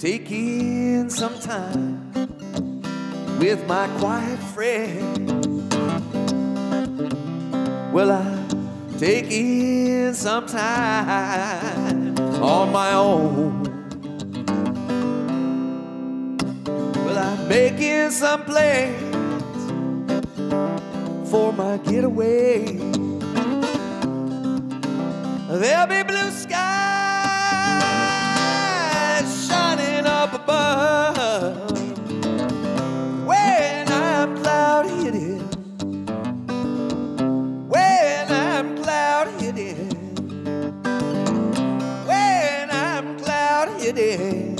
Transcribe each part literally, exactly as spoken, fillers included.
Taking some time with my quiet friend. Well, I take in some time on my own. Well, I'm making some plans for my getaway. There'll be blue skies up above when I'm cloud-hidden, when I'm cloud-hidden, when I'm cloud-hidden,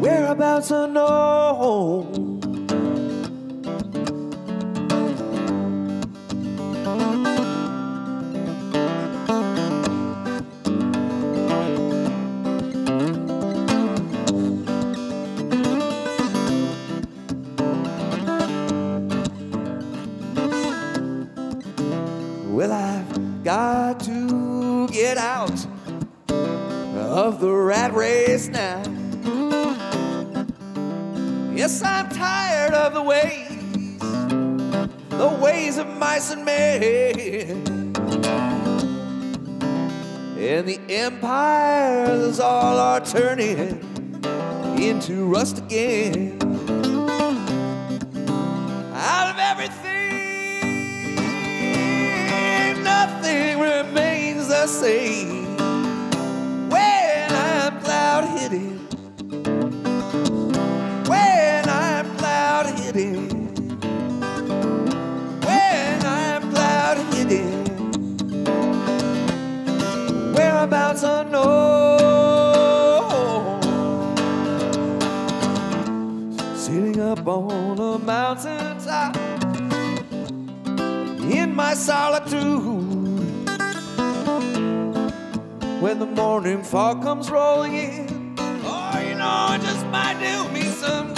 whereabouts unknown. Got to get out of the rat race now. Yes, I'm tired of the ways, the ways of mice and men, and the empires all are turning into rust again. Out of everything remains the same when I'm cloud-hidden, when I'm cloud-hidden, when I'm cloud-hidden, whereabouts unknown. up on a mountain top in my solitude. When the morning fog comes rolling in, oh, you know, it just might do me some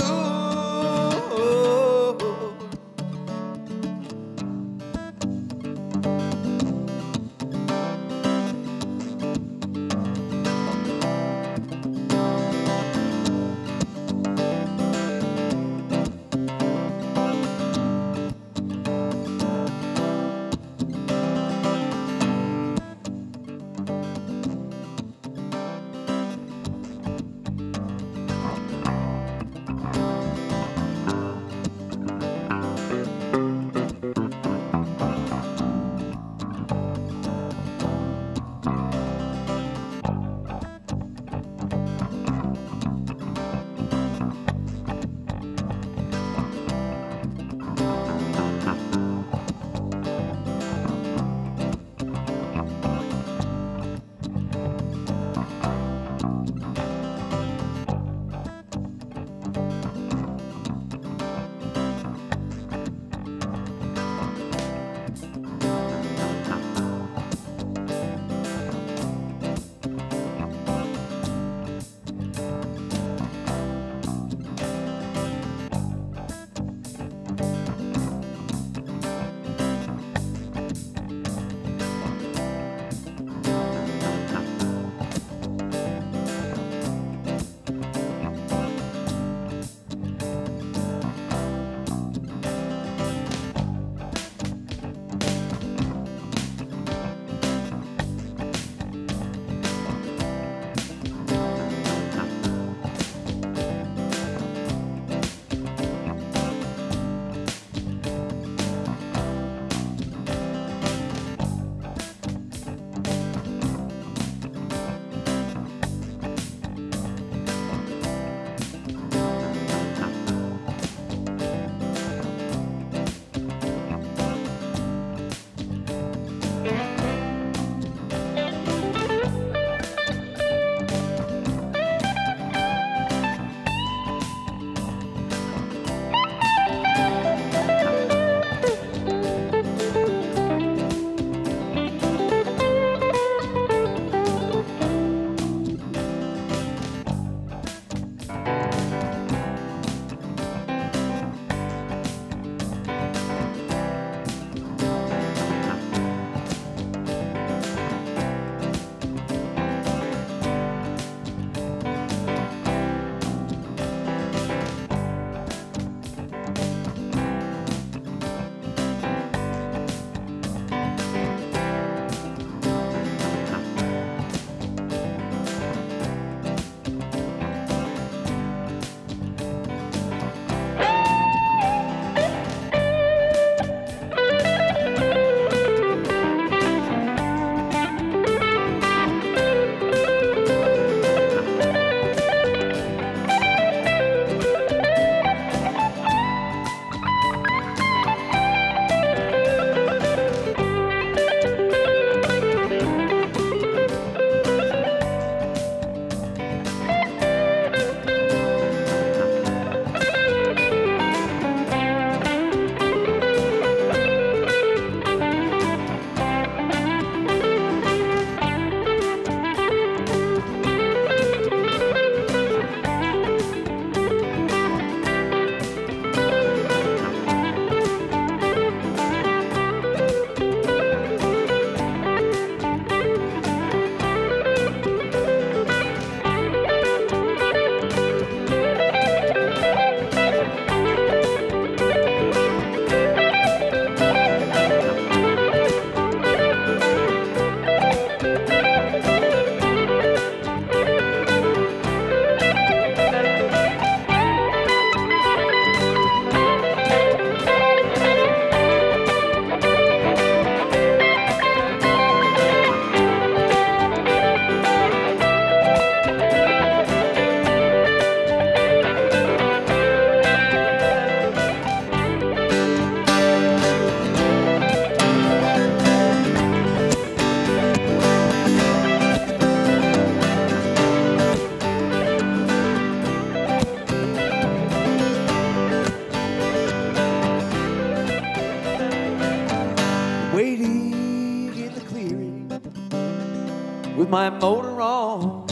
with my motor on.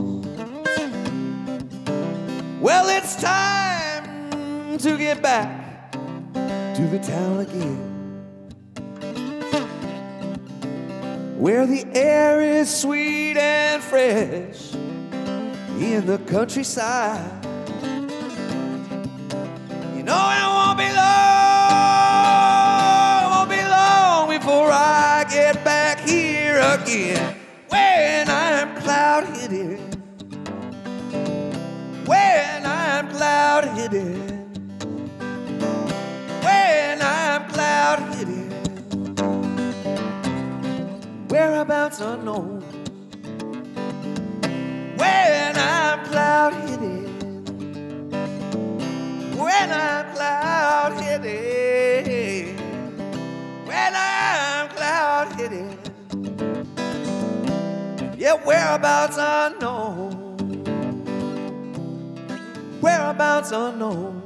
Well, it's time to get back to the town again, where the air is sweet and fresh in the countryside. You know it won't be long, won't be long before I get back here again, when I'm cloud-headed, when I'm cloud-headed, when I'm cloud-headed, whereabouts unknown, when I'm cloud-headed, when I'm cloud-headed, when I'm cloud-headed. Yeah, whereabouts unknown, whereabouts unknown,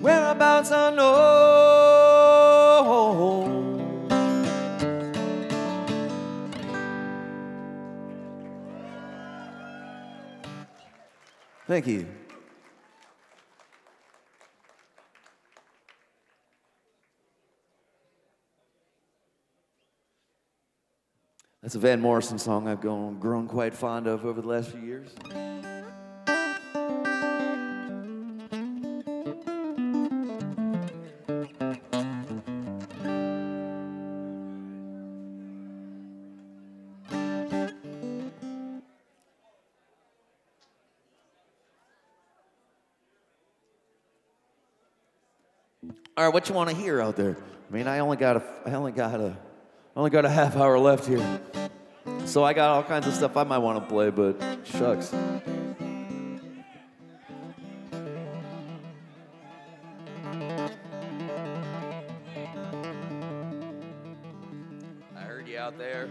whereabouts unknown. Thank you. That's a Van Morrison song I've grown, grown quite fond of over the last few years. All right, what you want to hear out there? I mean, I only got a, I only got a, I only got a half hour left here. So I got all kinds of stuff I might want to play, but shucks. I heard you out there.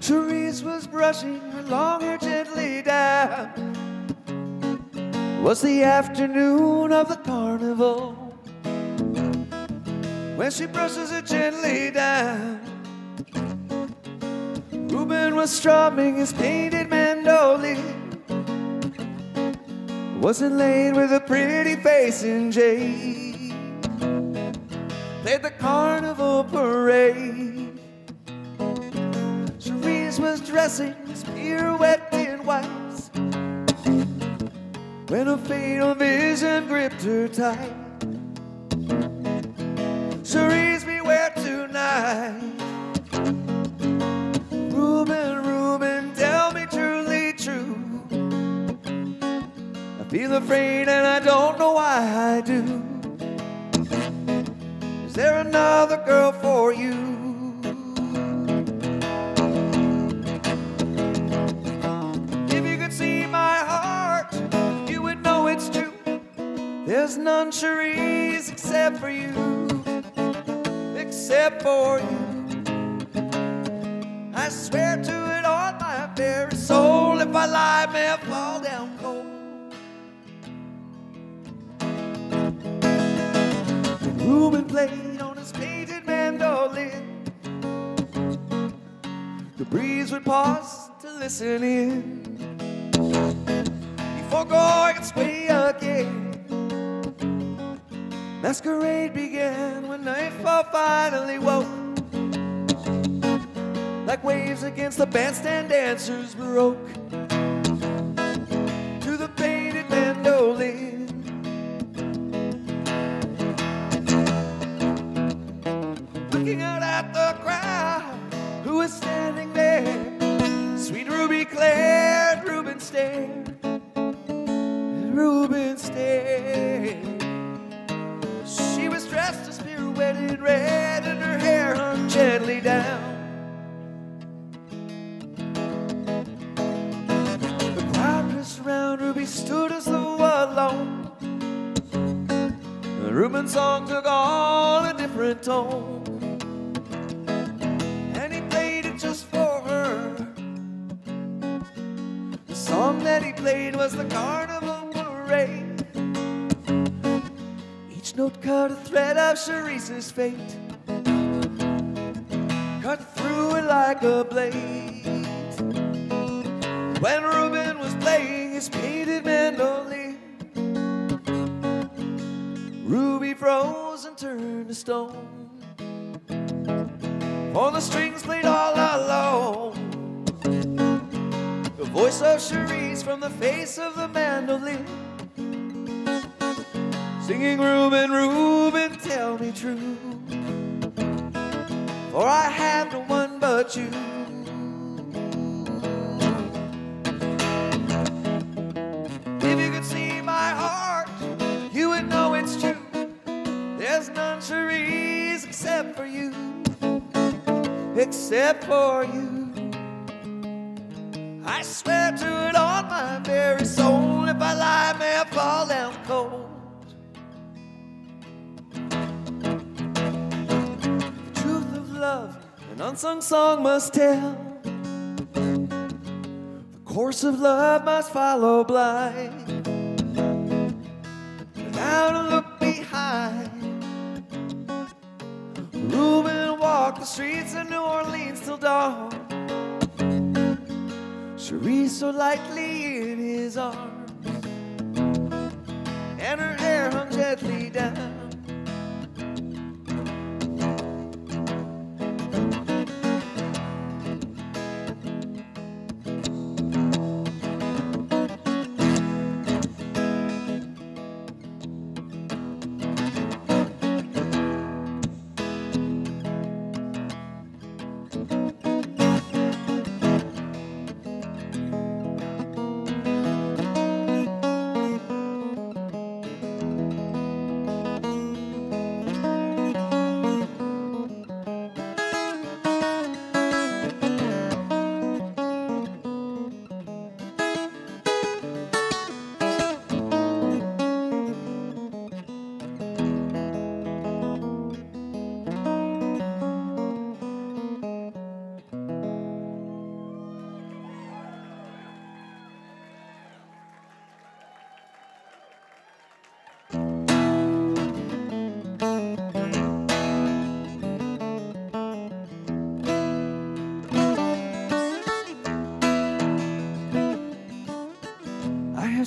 Therese was brushing her long hair gently down. Was the afternoon of the carnival, when she brushes it gently down. Reuben was strumming his painted mandolin, was inlaid with a pretty face in jade, played the carnival parade. Cherise was dressing as pirouette in white, when a fatal vision gripped her tight. Cherise, beware tonight. Reuben, Reuben, tell me truly true. I feel afraid and I don't know why I do. Is there another girl for you? There's none, Cherise, except for you, except for you. I swear to it on my very soul, if I lie, may I fall down cold. Reuben played on his painted mandolin. The breeze would pause to listen in, before going its way again. Masquerade began when nightfall finally woke, like waves against the bandstand, dancers broke to the painted mandolin. Looking out at the crowd who was standing there, sweet Ruby Claire, Reuben stared, Reuben stared. She was dressed as pirouette in red, and her hair hung gently down. The crowd pressed around, Ruby stood as though alone. The Reuben's song took on a different tone, and he played it just for her. The song that that he played was the carnival parade. Each note cut a thread of Cerise's fate, cut through it like a blade. When Reuben was playing his painted mandolin, Ruby froze and turned to stone, for the strings played all alone the voice of Cerise from the face of the mandolin, singing, Reuben, Reuben, tell me true, for I have no one but you. If you could see my heart, you would know it's true. There's none, Cerise, except for you, except for you. I swear to it on my very soul, if I lie, may I fall down cold. The truth of love, an unsung song must tell. The course of love must follow blind, without a look behind. Reuben walked the streets of New Orleans till dawn, Cerise so lightly in his arms, and her hair hung gently down.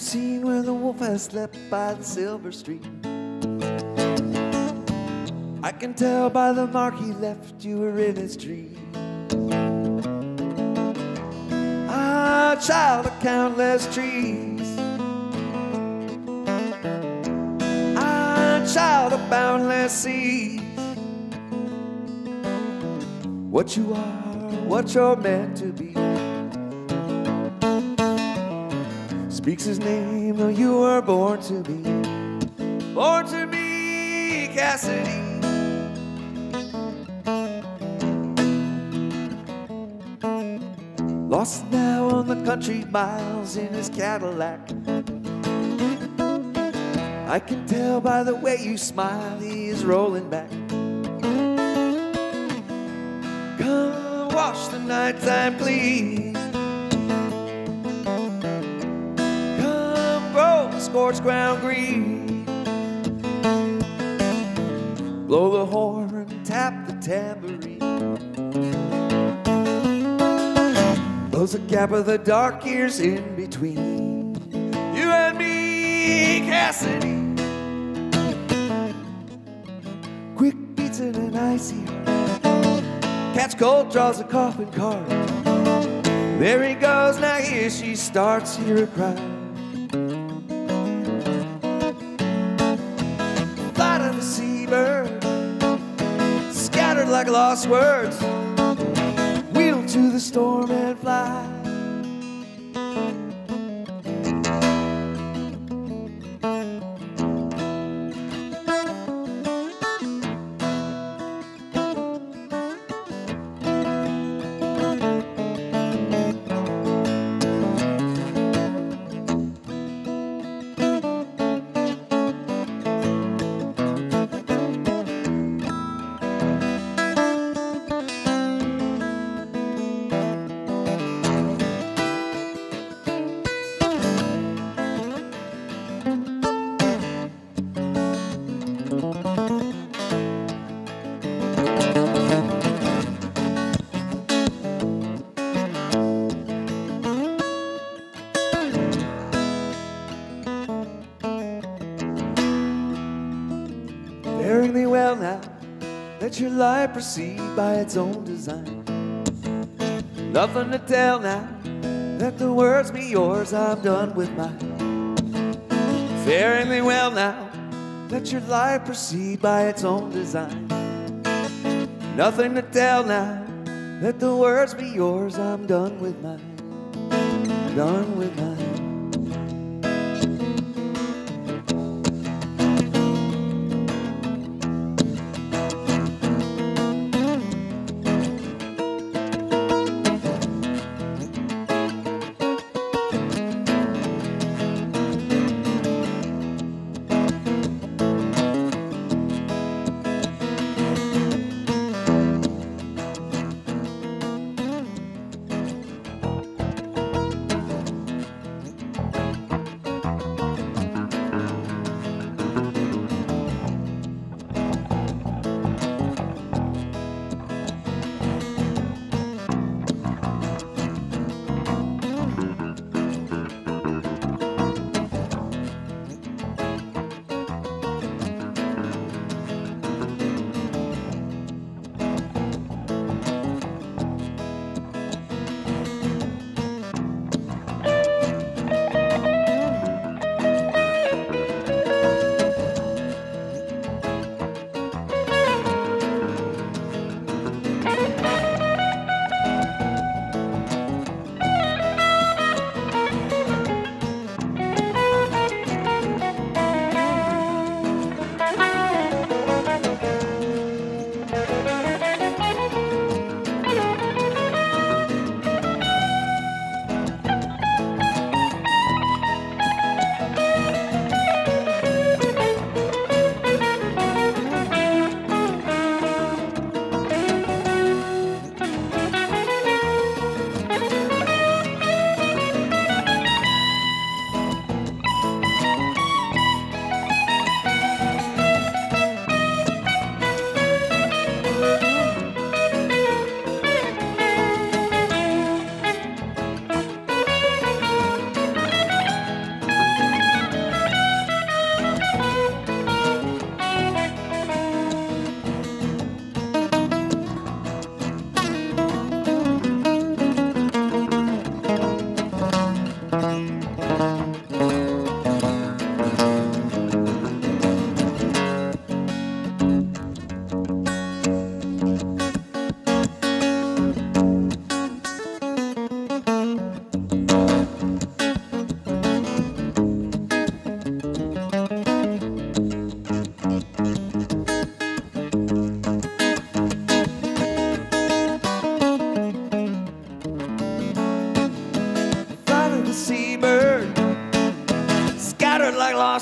Seen where the wolf has slept by the silver stream. I can tell by the mark he left, you were in his dream. Ah, child of countless trees, ah, child of boundless seas. What you are, what you're meant to be, speaks his name, though you were born to be, born to be Cassidy. Lost now on the country miles in his Cadillac. I can tell by the way you smile, he is rolling back. Come wash the nighttime, please. Scorched ground green, blow the horn, tap the tambourine, close the gap of the dark years in between, you and me, Cassidy. Quick beats in an icy heart, catch cold, draws a coffin cart. There he goes, now here she starts, hear her cry. Like lost words, wheel to the storm and fly. sparingly well now. Let your life proceed by its own design. Nothing to tell now. Let the words be yours, I'm done with mine. Faringly well now. Let your life proceed by its own design. Nothing to tell now. Let the words be yours, I'm done with mine. Done with mine.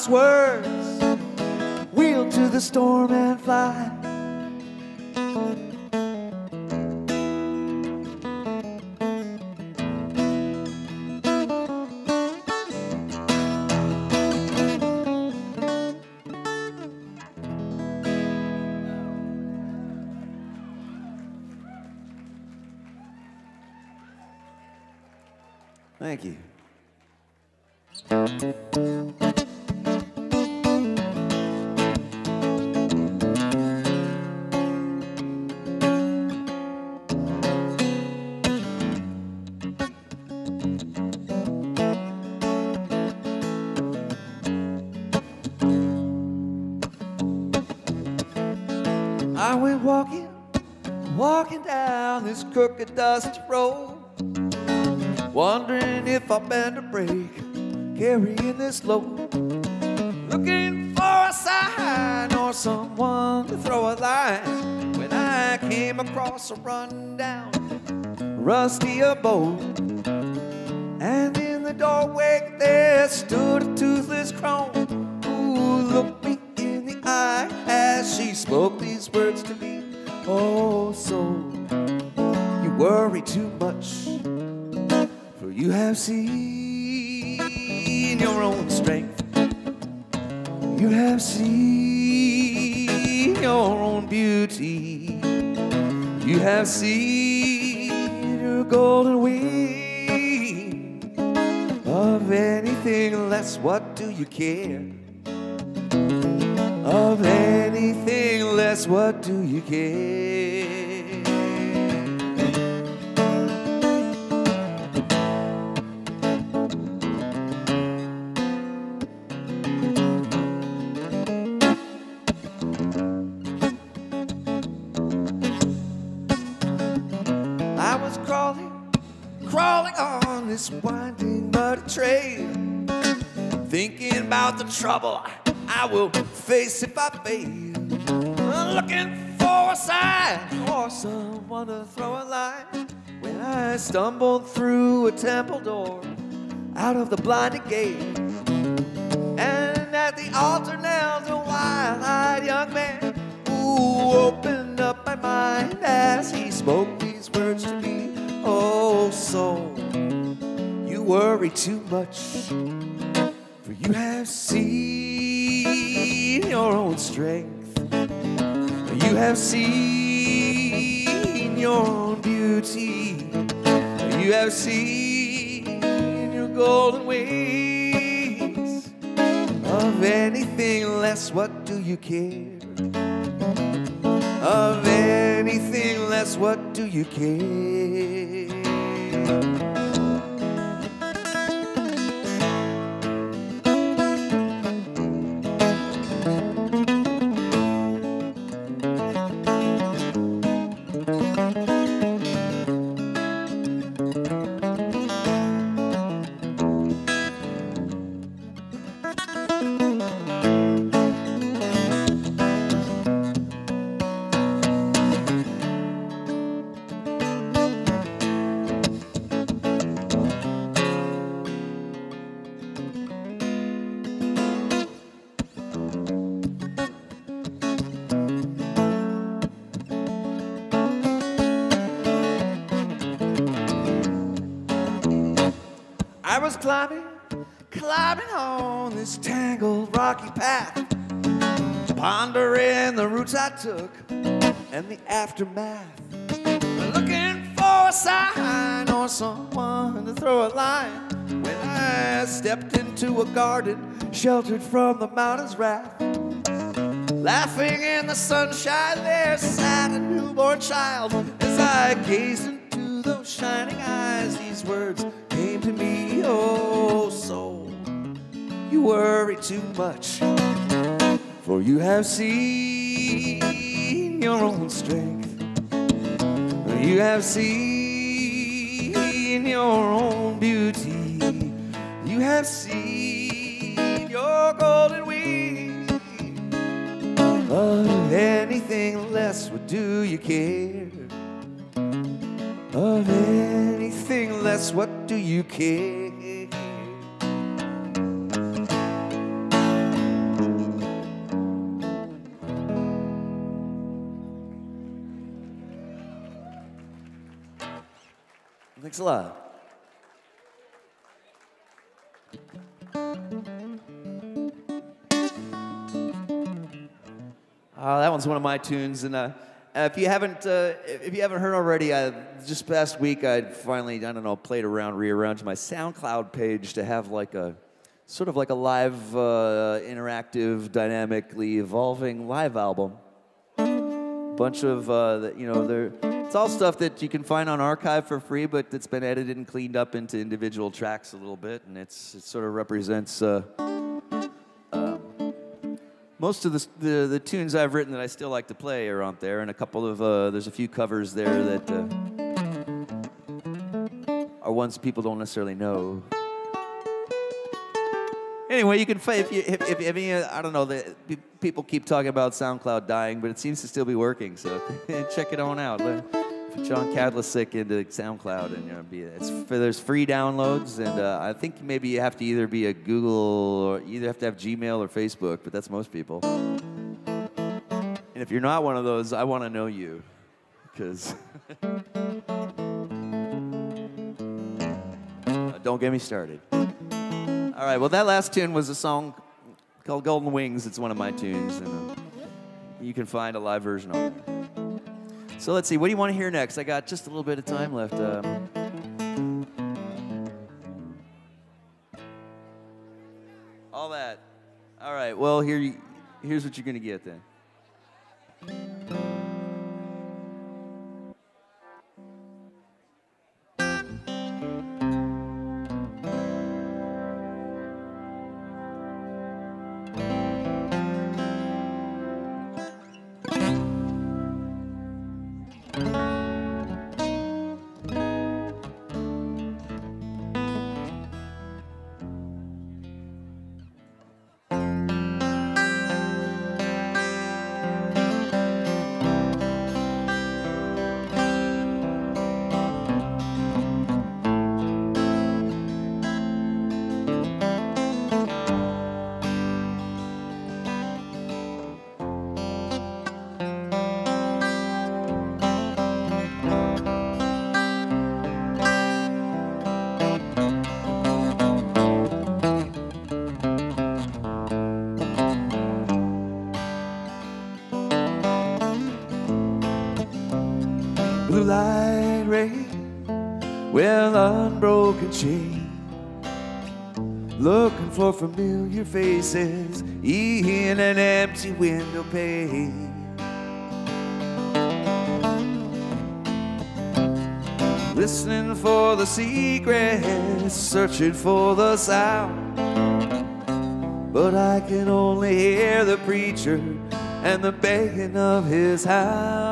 Words, wheel to the storm and fly. Thank you. Crooked dusty road, wondering if I bend a break, carrying this load, looking for a sign or someone to throw a line. When I came across a rundown, rusty abode, and in the doorway there stood a toothless crone who looked me in the eye as she spoke these words to me. Oh, so. Worry too much, for you have seen your own strength. You have seen your own beauty. You have seen your golden wing. Of anything less, what do you care? of anything less, what do you get? I was crawling, crawling on this winding muddy trail, thinking about the trouble I will face if I fail. I'm looking for a sign or someone to throw a line. When I stumbled through a temple door, out of the blinded gate, and at the altar knelt a wild-eyed young man who opened up my mind as he spoke these words to me. Oh, soul, you worry too much, for you have seen your own strength. You have seen your own beauty. You have seen your golden wings. Of anything less, what do you care? Of anything less, what do you care? I was climbing, climbing on this tangled rocky path, pondering the routes I took and the aftermath, looking for a sign or someone to throw a line. When I stepped into a garden sheltered from the mountain's wrath, laughing in the sunshine, there sat a newborn child. As I gazed into those shining eyes, these words came to me. Oh, soul, you worry too much, for you have seen your own strength. You have seen your own beauty. You have seen your golden wings. Of anything less, what do you care? Of anything less, what do you care? Thanks a lot. Oh, that one's one of my tunes, and uh, Uh, if you haven't, uh, if you haven't heard already, uh, just past week I finally, I don't know, played around, rearranged my SoundCloud page to have like a, sort of like a live, uh, interactive, dynamically evolving live album. Bunch of, uh, the, you know, they're, it's all stuff that you can find on Archive for free, but it's been edited and cleaned up into individual tracks a little bit, and it's it sort of represents. Uh, Most of the, the, the tunes I've written that I still like to play are on there, and a couple of, uh, there's a few covers there that uh, are ones people don't necessarily know. Anyway, you can find, if you, if, if, if any, I don't know, the, people keep talking about SoundCloud dying, but it seems to still be working, so check it on out. John Kadlecik into SoundCloud, and you know, be, it's, there's free downloads, and uh, I think maybe you have to either be a Google, or you either have to have Gmail or Facebook, but that's most people. And if you're not one of those, I want to know you, because uh, don't get me started. All right, well, that last tune was a song called Golden Wings. It's one of my tunes, and uh, you can find a live version on it. So let's see, what do you want to hear next? I got just a little bit of time left. Um, all that. All right, well, here you, here's what you're going to get then. Looking for familiar faces in an empty window pane. Listening for the secrets, searching for the sound. But I can only hear the preacher and the banging of his hound.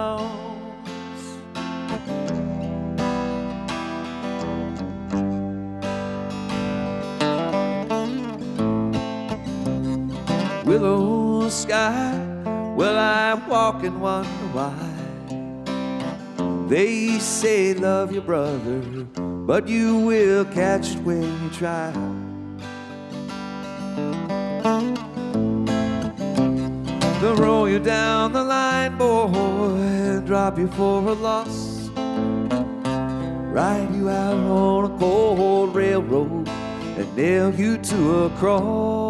Willow sky, well, I walk and wonder why. They say love your brother, but you will catch it when you try. They'll roll you down the line, boy, and drop you for a loss. Ride you out on a cold railroad and nail you to a cross.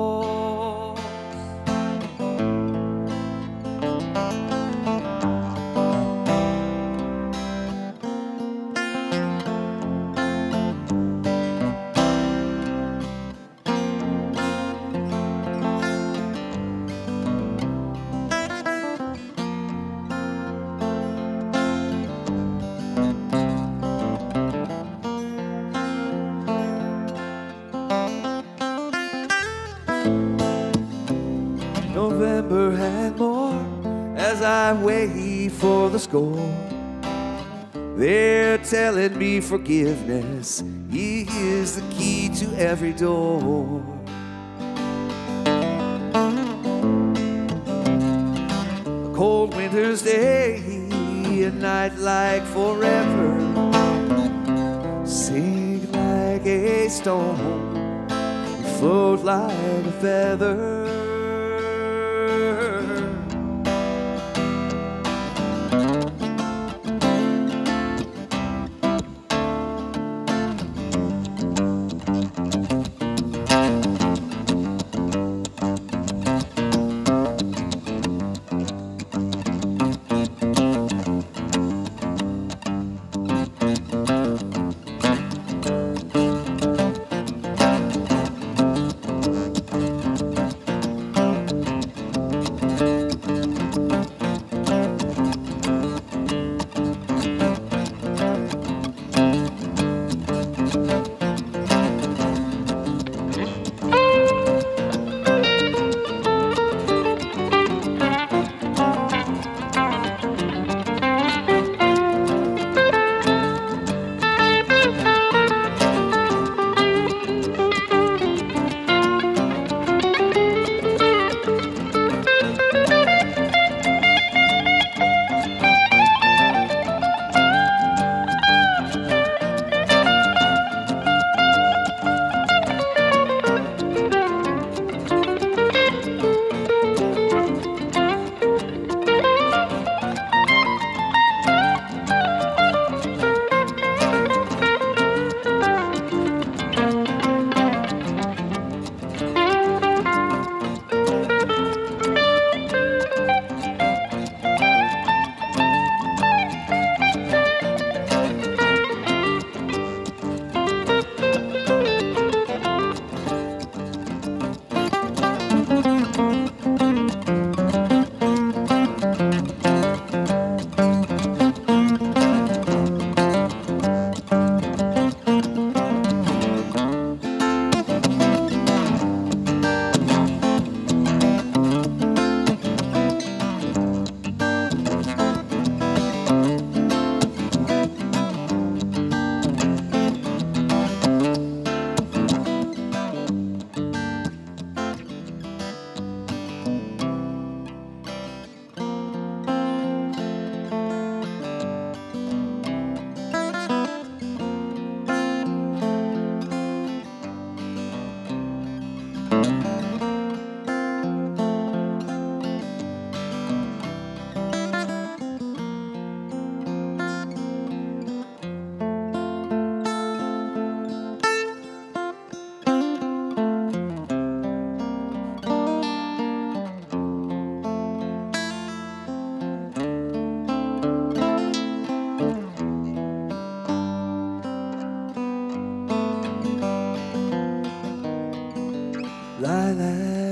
They're telling me forgiveness is the key to every door. A cold winter's day, a night like forever. Sink like a stone, float like a feather.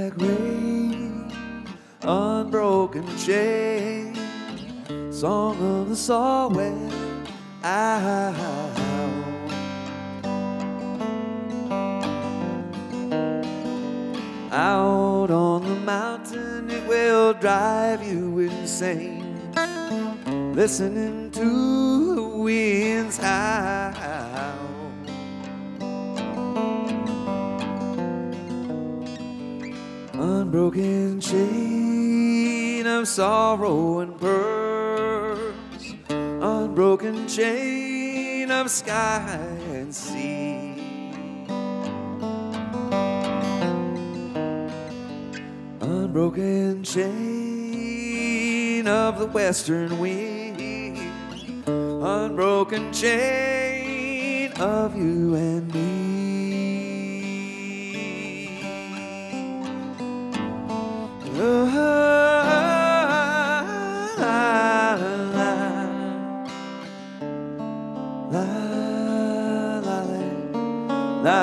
like rain on broken chain, song of the saw where I out on the mountain, it will drive you insane, listening to the wind's howl. Unbroken chain of sorrow and pearls, unbroken chain of sky and sea. Unbroken chain of the western wind, unbroken chain of you and me. Oh, la, la, la, la, la, la.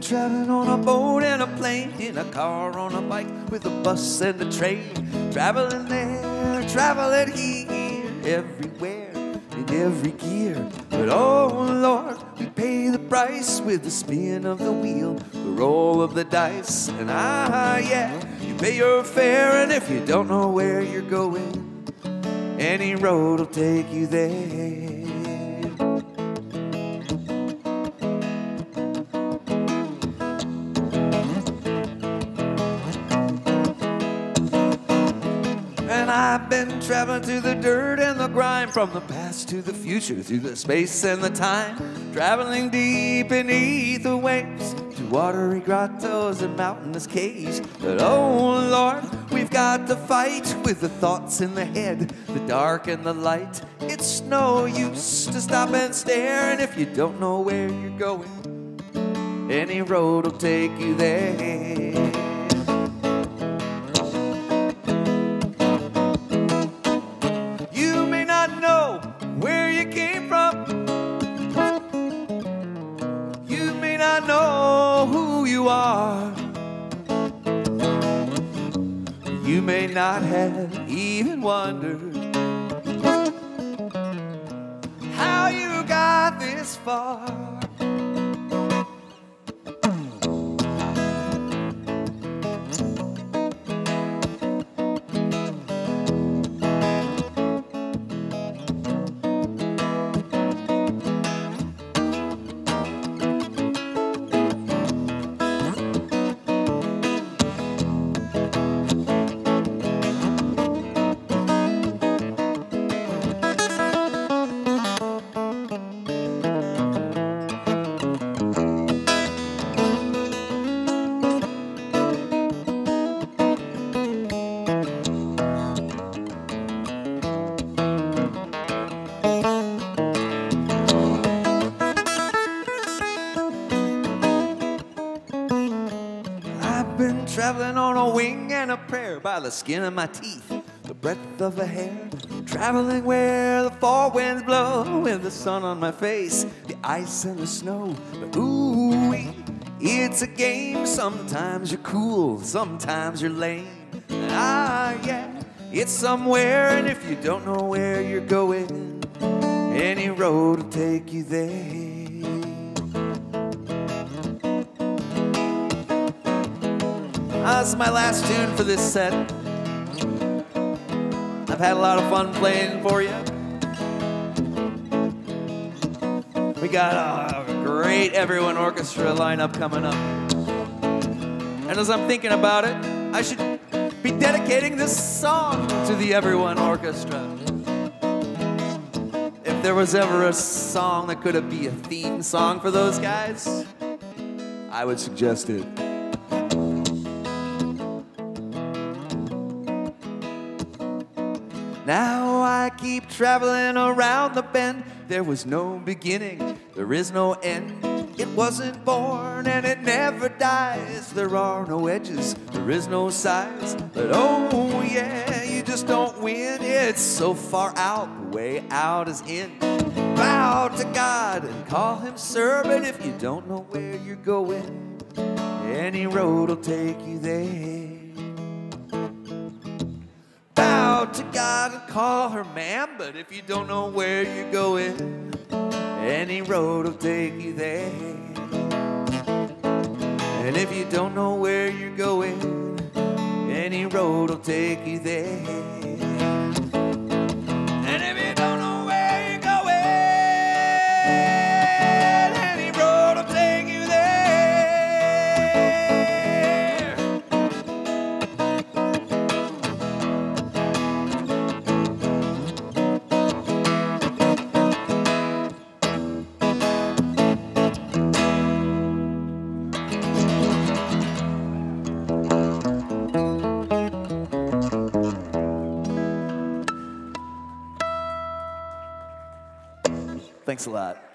Traveling on a boat and a plane, in a car, on a bike, with a bus and a train. Traveling there, traveling here, everywhere, in every gear. But oh Lord, we pay the price with the spin of the wheel, the roll of the dice. And ah yeah, you pay your fare, and if you don't know where you're going, any road will take you there. Been traveling through the dirt and the grime, from the past to the future, through the space and the time, traveling deep beneath the waves, to watery grottos and mountainous caves. But oh Lord, we've got to fight with the thoughts in the head, the dark and the light. It's no use to stop and stare, and if you don't know where you're going, any road will take you there. You may not have even wondered how you got this far. Traveling on a wing and a prayer, by the skin of my teeth, the breadth of a hair. Traveling where the fall winds blow, with the sun on my face, the ice and the snow. But ooh, it's a game. Sometimes you're cool, sometimes you're lame. And ah, yeah, it's somewhere, and if you don't know where you're going, any road will take you there. This is my last tune for this set. I've I've had a lot of fun playing for you. We got a great Everyone Orchestra lineup coming up. And as I'm thinking about it, I should be dedicating this song to the Everyone Orchestra. If there was ever a song that could be a theme song for those guys, I would suggest it. Now I keep traveling around the bend. There was no beginning, there is no end. It wasn't born and it never dies. There are no edges, there is no size. But oh yeah, you just don't win. It's so far out, the way out is in. Bow to God and call him sir. But if you don't know where you're going, any road will take you there. Bow to God and call her ma'am, but if you don't know where you're going, any road will take you there. And if you don't know where you're going, any road will take you there. And if you don't know where you're going, any road will take you there. Thanks a lot.